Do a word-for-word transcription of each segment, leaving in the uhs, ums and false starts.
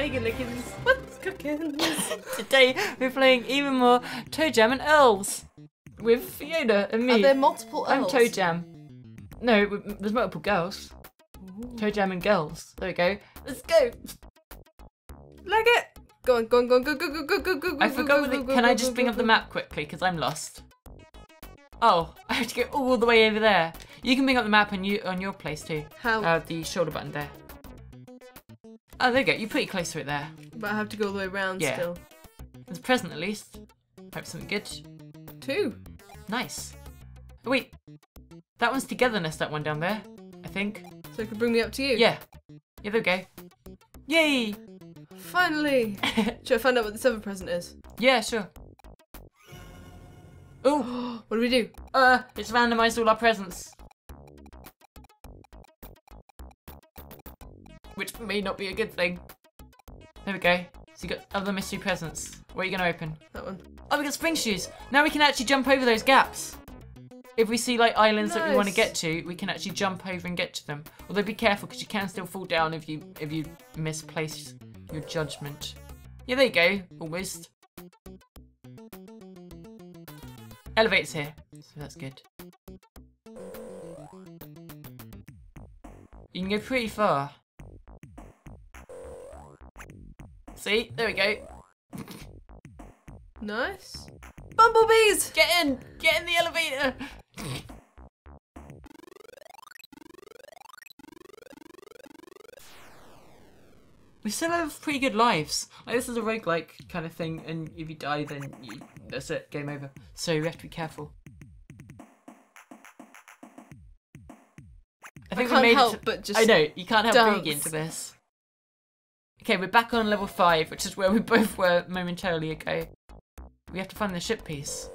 Hey Gillikins, what's cooking? Today we're playing even more ToeJam and Elves with Fiona and me. Are there multiple elves? I'm ToeJam. No, there's multiple girls. ToeJam and girls. There we go. Let's go. Like it. Go on, go on, go on, go, go, go, go, go, go, go. I forgot. Go, go, go, go, can I just bring up the map quickly because I'm lost? Oh, I have to go all the way over there. You can bring up the map on you on your place too. How? Uh, the shoulder button there. Oh, there you go. You're pretty close to it there. But I have to go all the way around yeah. still. It's a present at least. Hope something good. Two. Nice. Oh, wait. That one's togetherness, that one down there, I think. So it could bring me up to you? Yeah. Yeah, there we go. Yay! Finally! Should I find out what this other present is? Yeah, sure. Oh, what do we do? Uh, it's randomised all our presents. Which may not be a good thing. There we go. So you got other mystery presents. What are you going to open? That one. Oh, we got spring shoes. Now we can actually jump over those gaps. If we see like islands nice. that we want to get to, we can actually jump over and get to them. Although be careful because you can still fall down if you if you misplace your judgment. Yeah, there you go. Almost. Elevator's here, so that's good. You can go pretty far. See? There we go. Nice. Bumblebees! Get in! Get in the elevator! We still have pretty good lives. Like, this is a roguelike kind of thing, and if you die, then you, that's it, game over. So we have to be careful. I, think I can't we made help it, but just I know, you can't help dance. being into this. Okay, we're back on level five, which is where we both were momentarily ago. We have to find the ship piece.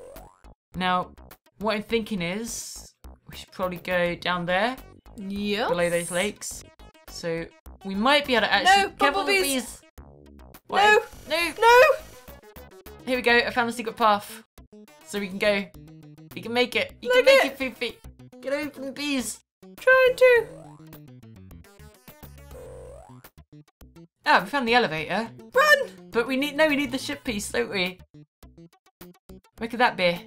Now, what I'm thinking is, we should probably go down there. Yeah. Below those lakes. So, we might be able to actually- No! Bumblebees! No! No! No! Here we go, I found the secret path. So we can go. We can make it. You like can make it, it Fifi. Get away from the bees. Trying to. Ah, we found the elevator. Run! But we need- no, we need the ship piece, don't we? Where could that be?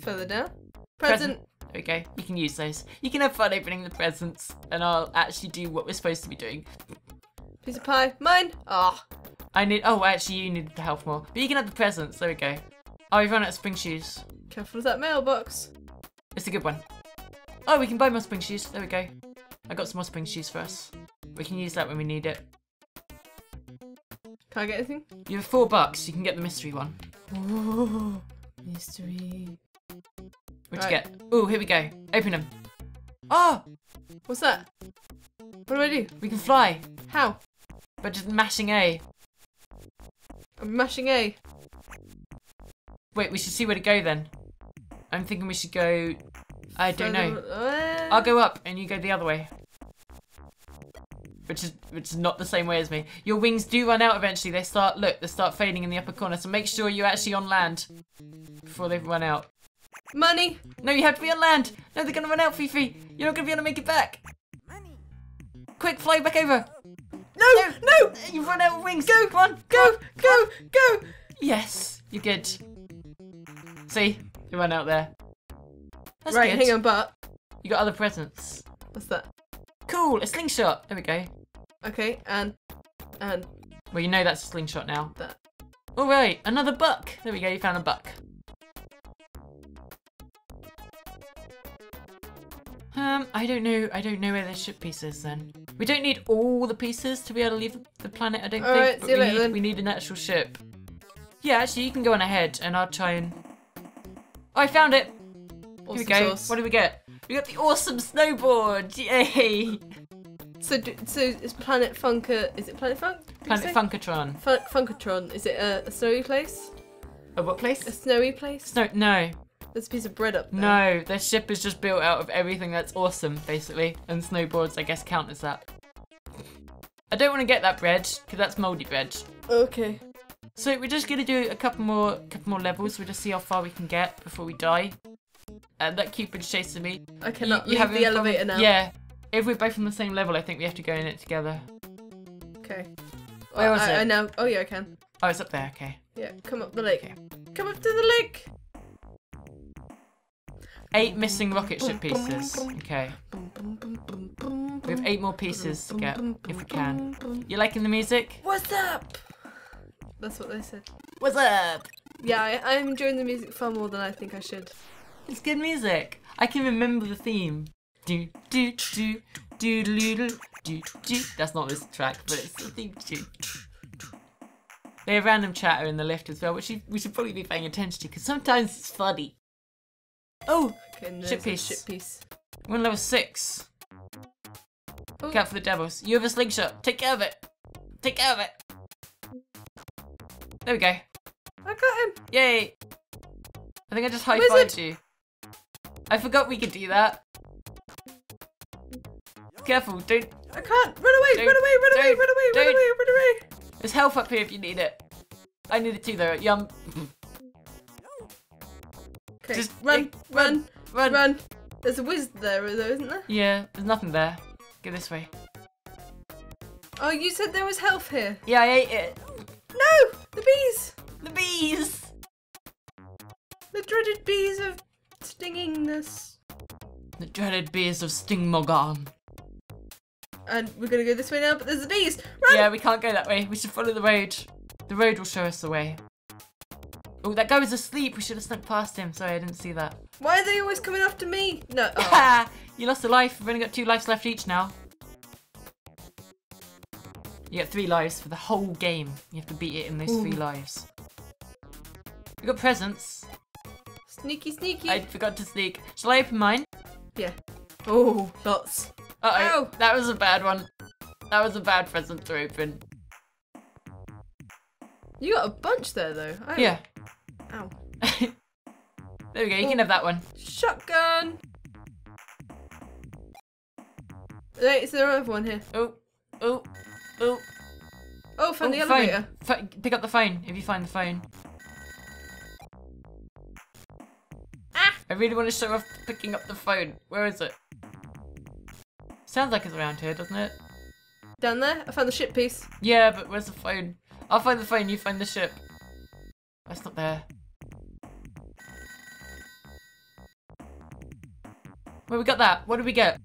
Further down. Present. Present. There we go. You can use those. You can have fun opening the presents and I'll actually do what we're supposed to be doing. Piece of pie. Mine. Ah. Oh. I need- oh, actually you needed the health more. But you can have the presents. There we go. Oh, we've run out of spring shoes. Careful with that mailbox. It's a good one. Oh, we can buy more spring shoes. There we go. I got some more spring shoes for us. We can use that when we need it. Can I get anything? You have four bucks. You can get the mystery one. Ooh, mystery. What'd right. you get? Ooh, here we go. Open them. Oh! What's that? What do I do? We can fly. How? By just mashing A. I'm mashing A. Wait, we should see where to go then. I'm thinking we should go... I don't know. Uh... I'll go up and you go the other way. Which is, which is not the same way as me. Your wings do run out eventually. They start, look, they start fading in the upper corner. So make sure you're actually on land before they run out. Money! No, you have to be on land. No, they're going to run out, Fifi. You're not going to be able to make it back. Money! Quick, fly back over. No, no, no! You've run out of wings. Go, come on, go, go, go. Yes, you're good. See, you run out there. That's right, good. Hang on, but. You got other presents. What's that? Cool, a slingshot. There we go. Okay, and and well, you know that's a slingshot now. That. All right, another buck. There we go. You found a buck. Um, I don't know. I don't know where the ship piece is. Then we don't need all the pieces to be able to leave the planet. I don't all think. Right, but see we, later, need, then. we need an actual ship. Yeah, actually, you can go on ahead, and I'll try and. Oh, I found it. Awesome Here we go. Sauce. What do we get? We got the awesome snowboard! Yay! So, do, so is Planet Funker? Is it Planet Funk? Planet Funkotron. Fun, Funkotron. Is it a, a snowy place? A what place? A snowy place? Snow? No. There's a piece of bread up there. No, their ship is just built out of everything that's awesome, basically, and snowboards, I guess, count as that. I don't want to get that bread because that's mouldy bread. Okay. So we're just gonna do a couple more, couple more levels. We'll just see how far we can get before we die. And that cupid's chasing me. I cannot you, you leave have the elevator fun? now. Yeah. If we're both on the same level, I think we have to go in it together. Okay. Where was I, it? I know. Oh yeah, I can. Oh, it's up there. Okay. Yeah, come up the lake. Okay. Come up to the lake. Eight missing rocket ship pieces. Okay. We have eight more pieces to get if we can. You liking the music? What's up? That's what they said. What's up? Yeah, I, I'm enjoying the music far more than I think I should. It's good music. I can remember the theme. Do do do do do do do. That's not this track, but it's the theme tune. They have random chatter in the lift as well, which we, we should probably be paying attention to because sometimes it's funny. Oh, okay, ship piece. Ship piece. We're on level six. Oh. Look out for the devils. You have a slingshot. Take care of it. Take care of it. There we go. I got him. Yay. I think I just high-fived you. I forgot we could do that. Careful, don't. I can't. Run away, don't, run away, run away, run away, run away, run away. There's health up here if you need it. I need it too though. Yum. Okay. Just run, run, run, run. There's a wizard there, though, isn't there? Yeah, there's nothing there. Go this way. Oh, you said there was health here. Yeah, I ate it. No! The bees! The bees! The dreaded bees of stingingness. The dreaded bees of Stingmogon. And we're gonna go this way now, but there's the bees! Run! Yeah, we can't go that way. We should follow the road. The road will show us the way. Oh, that guy was asleep. We should have snuck past him. Sorry, I didn't see that. Why are they always coming after me? No. Oh. You lost a life. We've only got two lives left each now. You get three lives for the whole game. You have to beat it in those Ooh. three lives. We got presents. Sneaky, sneaky. I forgot to sneak. Shall I open mine? Yeah. Oh, lots. Uh-oh. Ow. That was a bad one. That was a bad present to open. You got a bunch there, though. I yeah. Ow. There we go, you Ooh. can have that one. Shotgun! Wait, is there another one here? Oh, oh, oh. Oh, found oh, the elevator. Phone. Pick up the phone, if you find the phone. Ah! I really want to show off picking up the phone. Where is it? Sounds like it's around here, doesn't it? Down there? I found the ship piece. Yeah, but where's the phone? I'll find the phone, you find the ship. That's not there. Well, we got that. What did we get?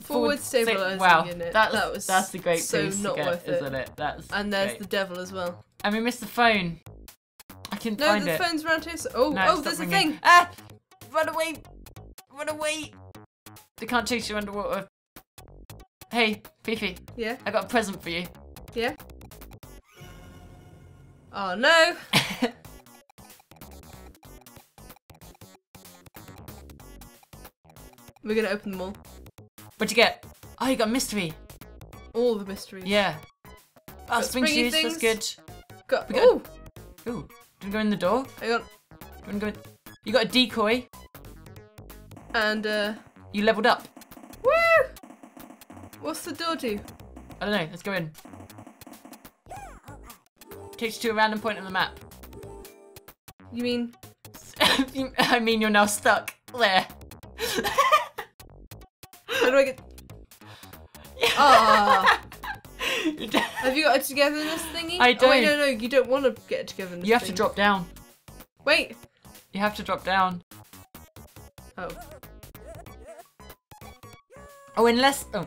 Forward, Forward stabilizing wow. unit. Wow, that was that's the great so piece not to get, worth it. isn't it? That's and there's great. the devil as well. And we missed the phone. I can no, find it. No, the phone's around here. So oh, no, oh, there's a ringing. thing. Ah, run away, run away. They can't chase you underwater. Hey, Fifi. Yeah. I got a present for you. Yeah. Oh no! We're gonna open them all. What'd you get? Oh, you got mystery. All the mysteries. Yeah. Oh, spring shoes. That's good. Got. We got ooh. A... Ooh. Do you want to go in the door? Hang on. Do you want to go in... You got a decoy. And uh. You leveled up. Woo! What's the door do? I don't know. Let's go in. Takes you to a random point on the map. You mean? I mean you're now stuck there. How do I get? Ah! Yeah. Oh. Have you got a togetherness thingy? I don't. Oh, wait, no, no, you don't want to get a togetherness. You have thing. to drop down. Wait. You have to drop down. Oh. Oh, unless. Oh.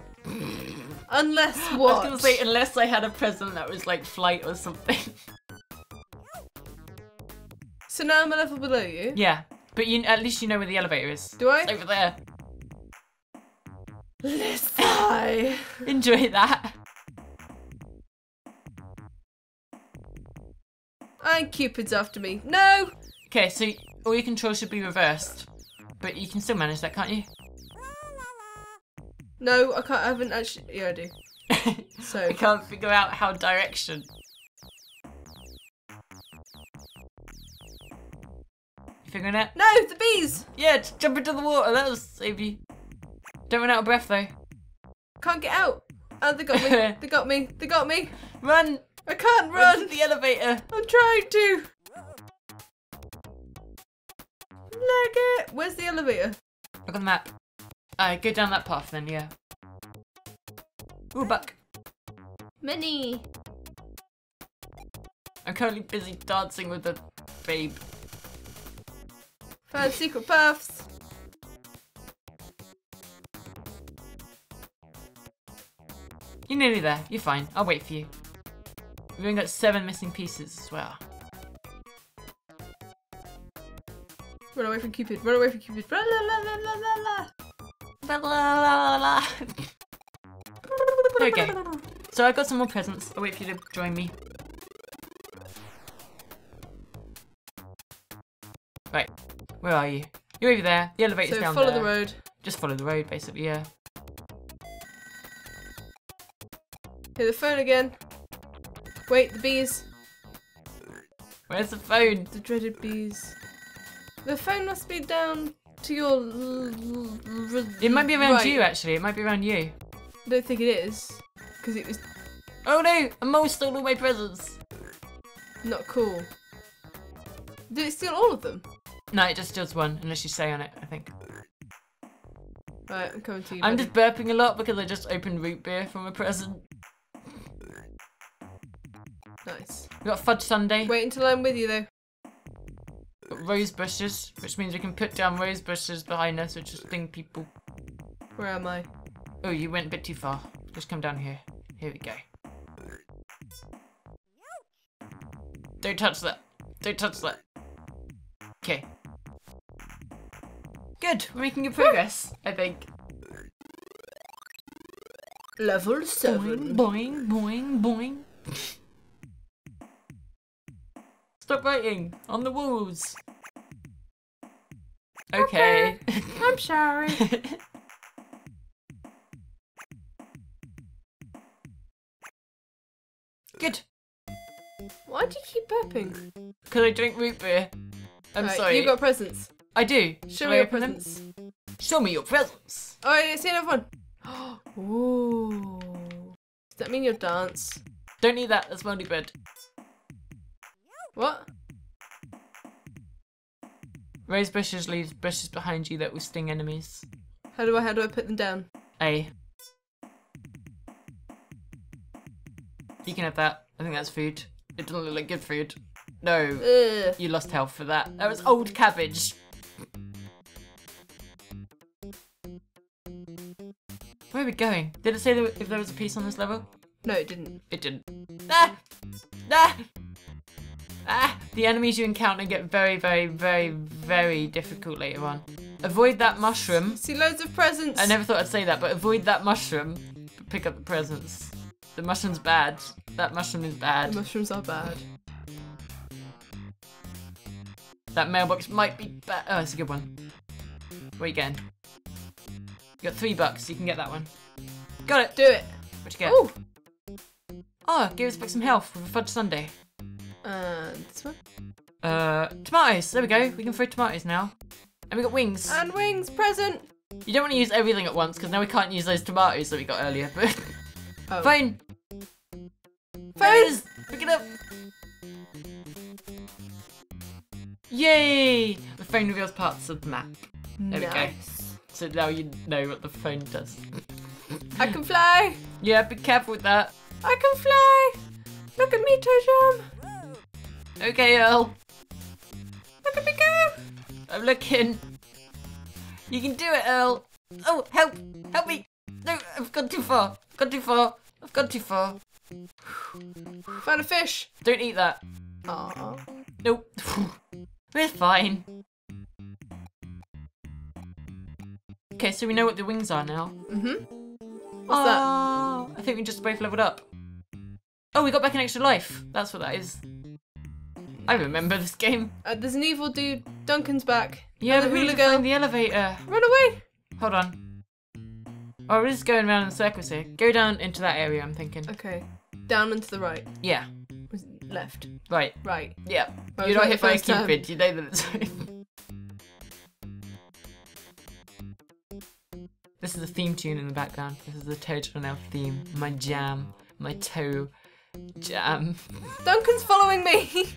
Unless what? I was gonna say, unless I had a present that was like flight or something. So now I'm a level below you? Yeah, but you, at least you know where the elevator is. Do I? It's over there. Let's die. Enjoy that. And Cupid's after me. No! Okay, so all your controls should be reversed. But you can still manage that, can't you? No, I can't. I haven't actually. Yeah, I do. So I can't figure out how direction. You figuring it? No, the bees. Yeah, just jump into the water. That'll save you. Don't run out of breath though. Can't get out. Oh, they got me. They got me. They got me. Run! I can't run. Run to the elevator. I'm trying to. Like it. Where's the elevator? Look on the map. Alright, go down that path then, yeah. Ooh, buck. Minnie! I'm currently busy dancing with the babe. Five secret puffs! You're nearly there. You're fine. I'll wait for you. We've only got seven missing pieces as well. Run away from Cupid. Run away from Cupid. La la la la la la la la la. Okay. So I got some more presents. I'll wait for you to join me. Right. Where are you? You're over there. The elevator's down there. So follow the road. Just follow the road, basically. Yeah. Hear the phone again. Wait, the bees. Where's the phone? The dreaded bees. The phone must be down to your... It might be around right. you, actually. It might be around you. I don't think it is. Because it was... Oh no! A mole stole all my presents! Not cool. Did it steal all of them? No, it just steals one. Unless you say on it, I think. Right, I'm coming to you. I'm buddy. just burping a lot because I just opened root beer from a present. Nice. We got fudge sundae. Wait until I'm with you though. Got rose bushes, which means we can put down rose bushes behind us, which is sting people. Where am I? Oh, you went a bit too far. Just come down here. Here we go. Don't touch that. Don't touch that. Okay. Good. We're making good progress, I think. Level seven. Boing, boing, boing, boing. Stop writing on the walls. Okay. okay. I'm sorry. Good. Why do you keep burping? Because I drink root beer. I'm right, sorry. You got presents. I do. Show Shall me your presents. Them? Show me your presents. Oh, I see another one. Ooh. Does that mean your dance? Don't need that. That's moldy bread. What? Rose bushes leaves bushes behind you that will sting enemies. How do I how do I put them down? A. You can have that. I think that's food. It doesn't look like good food. No. Ugh. You lost health for that. That was old cabbage. Where are we going? Did it say there, if there was a piece on this level? No, it didn't. It didn't. Ah! Ah! Ah! The enemies you encounter get very, very, very, very difficult later on. Avoid that mushroom. See loads of presents. I never thought I'd say that, but avoid that mushroom. Pick up the presents. The mushroom's bad. That mushroom is bad. The mushrooms are bad. That mailbox might be bad. Oh, that's a good one. Where are you going? You got three bucks. You can get that one. Got it. Do it. What you get? Ooh. Oh, give us back some health with a fudge sundae. Uh, this one? Uh, tomatoes! There we go, we can throw tomatoes now. And we got wings! And wings! Present! You don't want to use everything at once, because now we can't use those tomatoes that we got earlier, but... Oh. Phone! Phone! Pick it up! Yay! The phone reveals parts of the map. There nice. we go. So now you know what the phone does. I can fly! Yeah, be careful with that. I can fly! Look at me, ToeJam! Okay, Earl. Look at me go! I'm looking. You can do it, Earl. Oh, help! Help me! No, I've gone too far. I've gone too far. I've gone too far. Found a fish. Don't eat that. Aww. Nope. We're fine. Okay, so we know what the wings are now. Mm-hmm. What's Aww. that? I think we just both leveled up. Oh, we got back an extra life. That's what that is. I remember this game. Uh, there's an evil dude. Duncan's back. Yeah, the hula girl in the elevator. Run away! Hold on. Oh, we're just going around in circles here. Go down into that area, I'm thinking. Okay. Down and to the right. Yeah. Left. Right. Right. Yeah. Well, You're not hit by a Cupid. You know that it's right. This is the theme tune in the background. This is the ToeJam and Elves theme. My jam. My toe. Jam. Duncan's following me!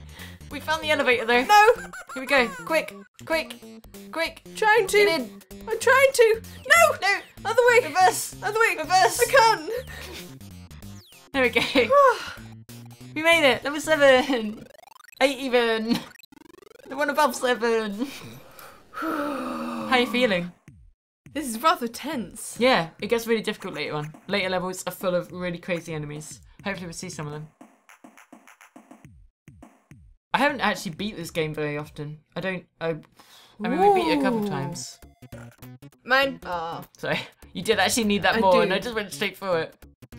We found the elevator though. No! Here we go. Quick! Quick! Quick! Trying to! Get in. I'm trying to! No! No! Other way! Reverse! Other way! Reverse! I can't! There we go. We made it. Level seven. Eight even. The one above seven. How are you feeling? This is rather tense. Yeah, it gets really difficult later on. Later levels are full of really crazy enemies. Hopefully we'll see some of them. I haven't actually beat this game very often. I don't... I, I mean, we beat it a couple of times. Mine. Oh. Sorry. You did actually need that more, I and I just went straight for it.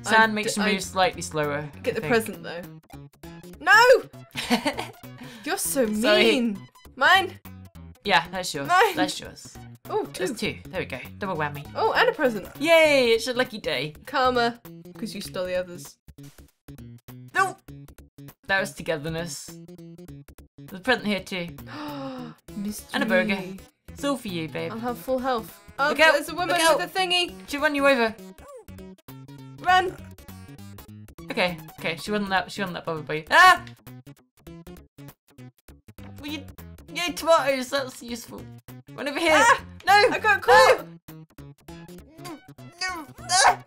Sand I makes you move slightly slower. Get the present, though. No! You're so mean. Sorry. Mine. Yeah, that's yours. Mine. That's yours. Oh, two. That's two. There we go. Double whammy. Oh, and a present. Yay! It's your lucky day. Karma. Because you stole the others. No! That was togetherness. There's a present here, too. Mystery. And a burger. It's all for you, babe. I'll have full health. Oh, look out, there's a woman with a thingy. She'll run you over. Run! Okay, okay. She wasn't that, she wasn't that bothered by you. Ah! Well, you... Yay, tomatoes. That's useful. Run over here. Ah! No! I got caught! No! Ah!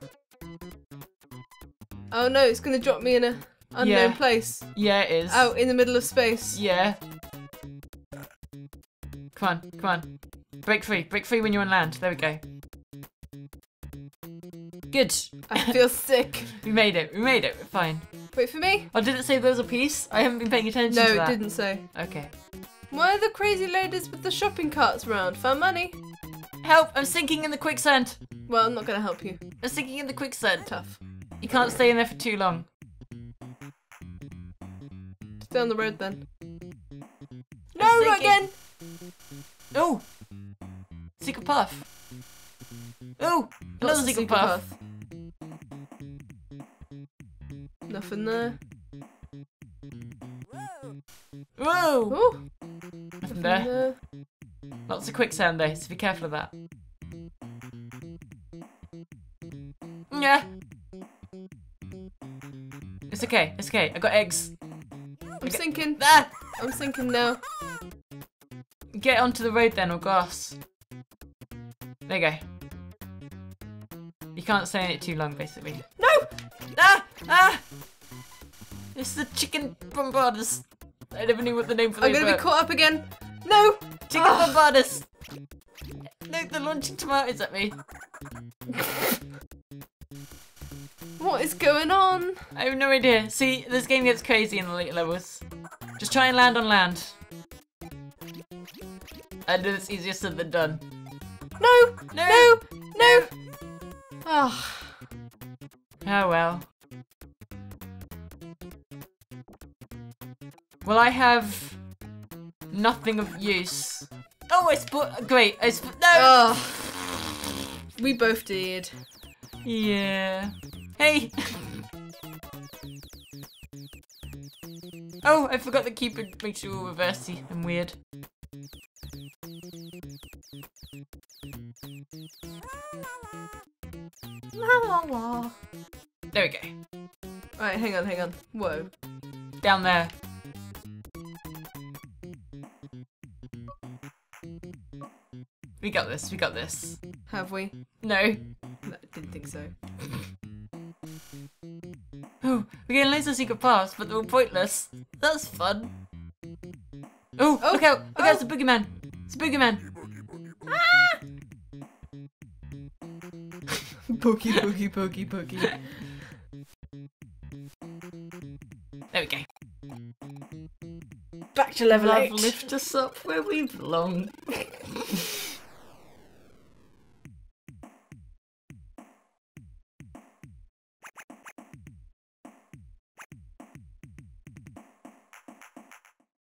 Oh, no. It's going to drop me in a... Unknown yeah. place. Yeah, it is. Out in the middle of space. Yeah. Come on, come on. Break free. Break free when you're on land. There we go. Good. I feel sick. We made it. We made it. We're fine. Wait for me. Oh, did it say there was a piece? I haven't been paying attention no, to that. No, it didn't say. Okay. Why are the crazy ladies with the shopping carts round? Found money. Help! I'm sinking in the quicksand. Well, I'm not going to help you. I'm sinking in the quicksand. Tough. You can't stay in there for too long. Down the road then. No, not again! Oh! Secret path. Oh! Another secret, secret path. path. Nothing there. Whoa! Ooh. Nothing, Nothing there. there. Lots of quicksand though, so be careful of that. Yeah. It's okay, it's okay. I got eggs. I'm sinking. Ah! I'm sinking now. Get onto the road then, or gosh. There you go. You can't stay in it too long, basically. No! Ah! Ah! It's the Chicken Bombarders. I never knew what the name for those were. I'm gonna be caught up again. No! Chicken oh. Bombarders. No, they're launching tomatoes at me. What is going on? I have no idea. See, this game gets crazy in the later levels. Just try and land on land. I know it's easier said than done. No! No! No! No! Oh. Oh well. Well, I have nothing of use. Oh, I spot. Great. I sp no! Oh. We both did. Yeah. Hey! Oh, I forgot to keep it, make sure we're reversey and weird. La, la, la. There we go. Alright, hang on, hang on. Whoa. Down there. We got this, we got this. Have we? No. I didn't think so. Oh, we're getting loads of secret paths, but they're all pointless. That's fun. Oh, oh look out! Look oh. out, it's a boogeyman! It's a boogeyman! Ah! Boogie, boogie, boogie, boogie. There we go. Back to level eight. Lift us up where we belong.